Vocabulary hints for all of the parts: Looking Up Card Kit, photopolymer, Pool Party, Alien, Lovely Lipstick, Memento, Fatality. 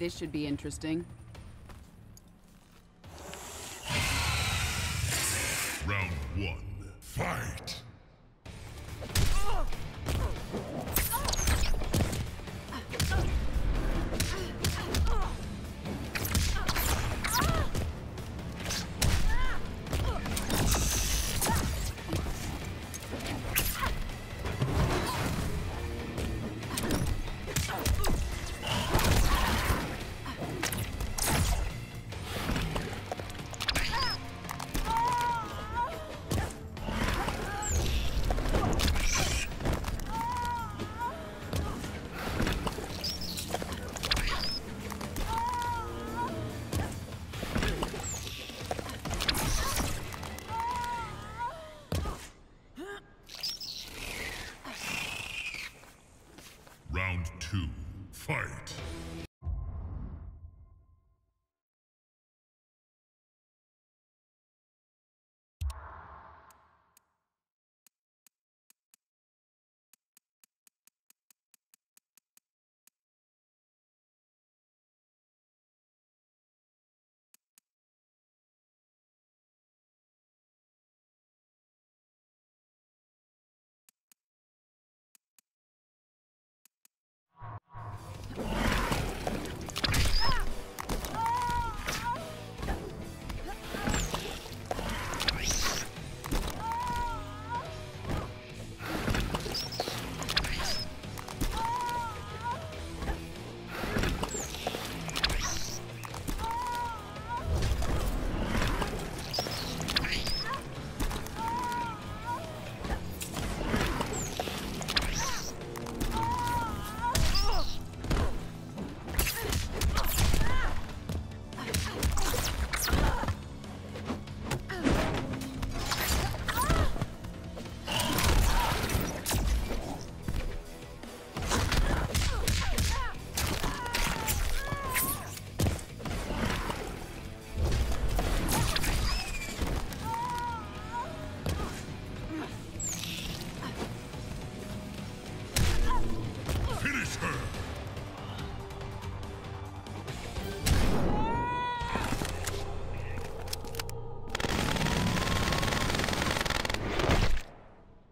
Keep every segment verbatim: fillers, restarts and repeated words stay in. This should be interesting. Round one, fight!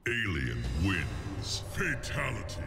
Alien wins. Fatality.